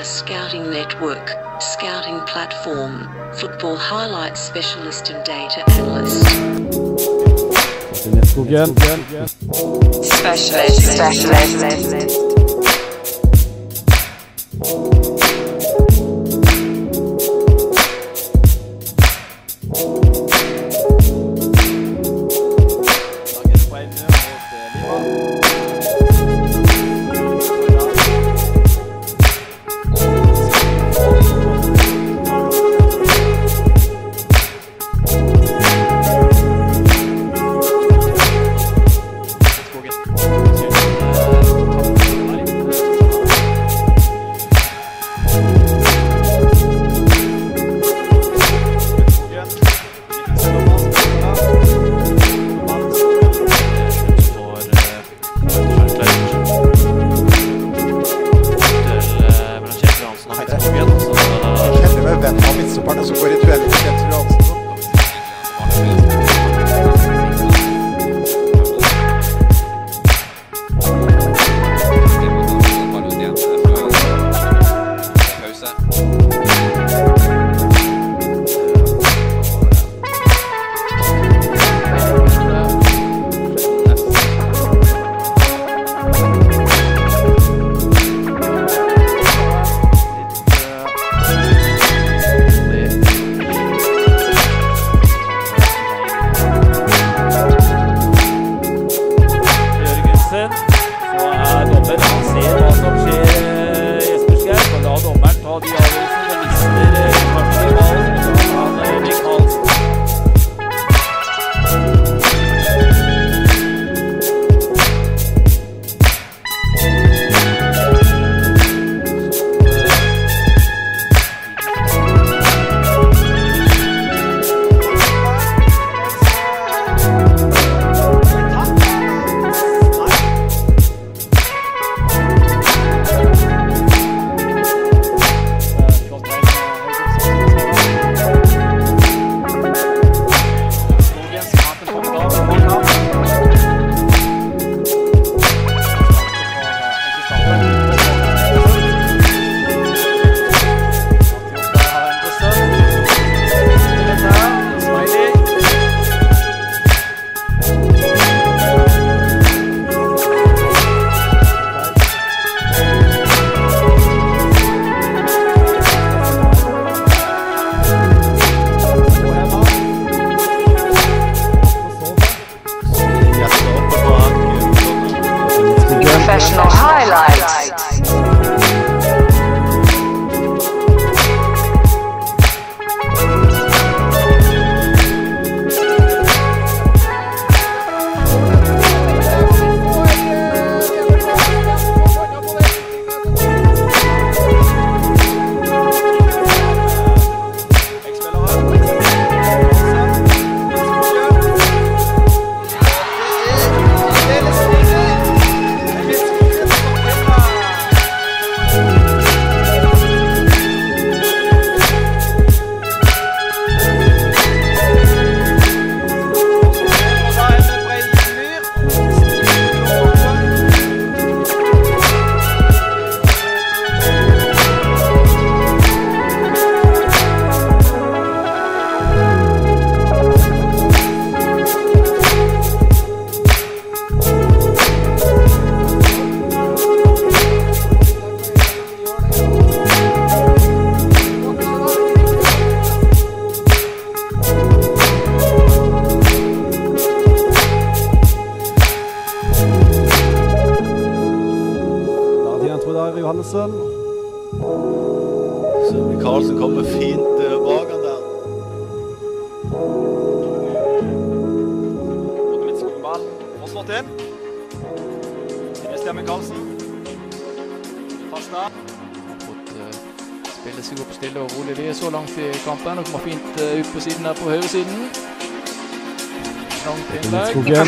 Empire Scouting Network, Scouting Platform, Football Highlight Specialist and Data Analyst. Specialist.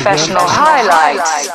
Professional highlights.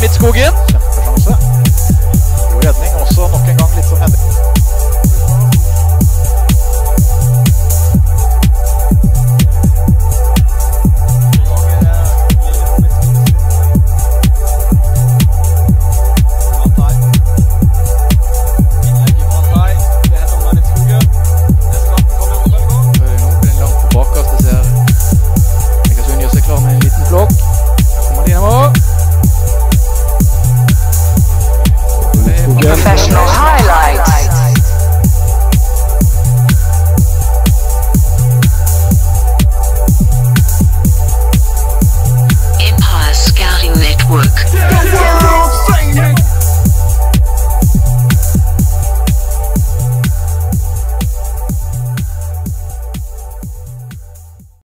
Midtskogen.